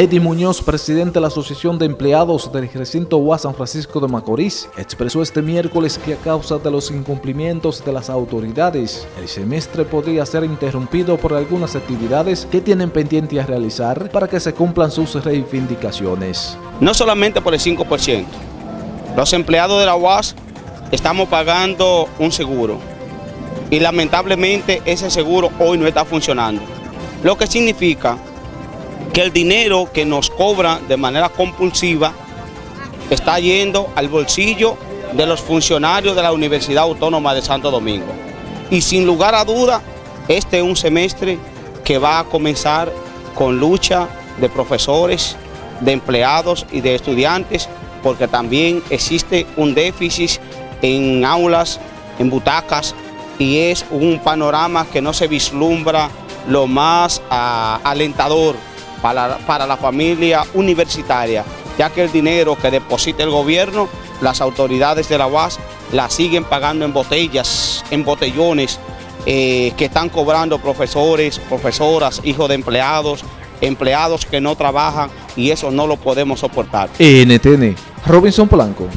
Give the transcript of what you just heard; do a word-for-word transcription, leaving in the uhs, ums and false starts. Eddie Muñoz, presidente de la Asociación de Empleados del Recinto U A S San Francisco de Macorís, expresó este miércoles que a causa de los incumplimientos de las autoridades, el semestre podría ser interrumpido por algunas actividades que tienen pendiente a realizar para que se cumplan sus reivindicaciones. No solamente por el cinco por ciento, los empleados de la U A S estamos pagando un seguro y lamentablemente ese seguro hoy no está funcionando, lo que significa que el dinero que nos cobran de manera compulsiva está yendo al bolsillo de los funcionarios de la Universidad Autónoma de Santo Domingo. Y sin lugar a duda, este es un semestre que va a comenzar con lucha de profesores, de empleados y de estudiantes, porque también existe un déficit en aulas, en butacas, y es un panorama que no se vislumbra lo más uh, alentador para, para la familia universitaria, ya que el dinero que deposita el gobierno, las autoridades de la U A S la siguen pagando en botellas, en botellones, eh, que están cobrando profesores, profesoras, hijos de empleados, empleados que no trabajan, y eso no lo podemos soportar. N T N, Robinson Polanco.